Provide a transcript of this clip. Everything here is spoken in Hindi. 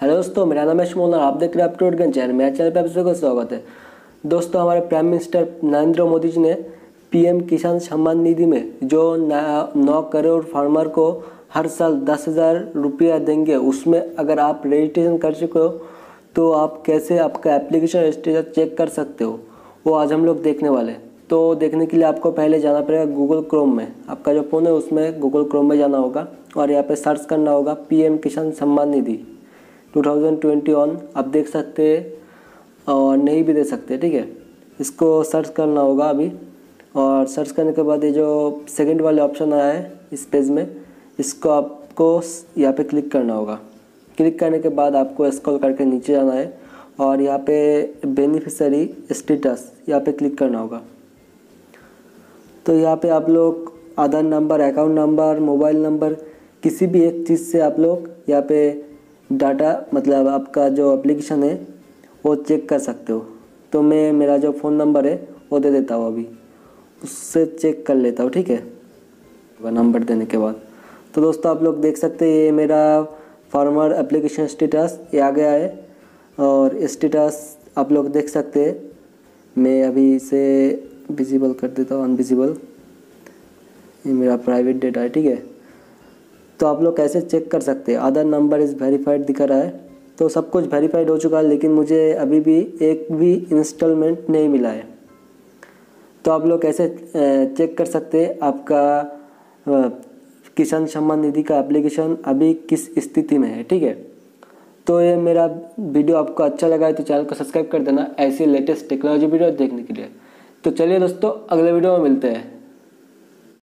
हेलो दोस्तों, मेरा नाम एशमोना, आप देख रहे हैं अपटूडगंज चैनल। मेरा चैनल पर आप सभी को स्वागत है। दोस्तों, हमारे प्राइम मिनिस्टर नरेंद्र मोदी जी ने पीएम किसान सम्मान निधि में जो 9 करोड़ फार्मर को हर साल 10,000 रुपया देंगे, उसमें अगर आप रजिस्ट्रेशन कर चुके हो तो आप कैसे आपका एप्लीकेशन स्टेटस चेक कर सकते हो, वो आज हम लोग देखने वाले। तो देखने के लिए आपको पहले जाना पड़ेगा गूगल क्रोम में। आपका जो फ़ोन है उसमें गूगल क्रोम में जाना होगा और यहाँ पर सर्च करना होगा पीएम किसान सम्मान निधि 2020 ऑन। आप देख सकते और नहीं भी दे सकते, ठीक है। इसको सर्च करना होगा अभी, और सर्च करने के बाद ये जो सेकंड वाले ऑप्शन आया है इस पेज में, इसको आपको यहाँ पे क्लिक करना होगा। क्लिक करने के बाद आपको स्क्रॉल करके नीचे जाना है और यहाँ पे बेनिफिशियरी स्टेटस यहाँ पे क्लिक करना होगा। तो यहाँ पे आप लोग Aadhaar number, account number, mobile number, किसी भी एक चीज़ से आप लोग यहाँ पे डाटा मतलब आपका जो एप्लीकेशन है वो चेक कर सकते हो। तो मैं मेरा जो फ़ोन नंबर है वो दे देता हूँ, अभी उससे चेक कर लेता हूँ, ठीक है, नंबर देने के बाद। तो दोस्तों, आप लोग देख सकते हैं ये मेरा फार्मर एप्लीकेशन स्टेटस ये आ गया है और स्टेटस आप लोग देख सकते हैं। मैं अभी इसे विजिबल कर देता हूँ, अनविजिबल। ये मेरा प्राइवेट डेटा है, ठीक है। तो आप लोग कैसे चेक कर सकते हैं, आधार नंबर इज़ वेरीफाइड दिखा रहा है। तो सब कुछ वेरीफाइड हो चुका है, लेकिन मुझे अभी भी एक भी इंस्टॉलमेंट नहीं मिला है। तो आप लोग कैसे चेक कर सकते हैं आपका किसान सम्मान निधि का एप्लीकेशन अभी किस स्थिति में है, ठीक है। तो ये मेरा वीडियो आपको अच्छा लगा है तो चैनल को सब्सक्राइब कर देना ऐसी लेटेस्ट टेक्नोलॉजी वीडियो देखने के लिए। तो चलिए दोस्तों, अगले वीडियो में मिलते हैं।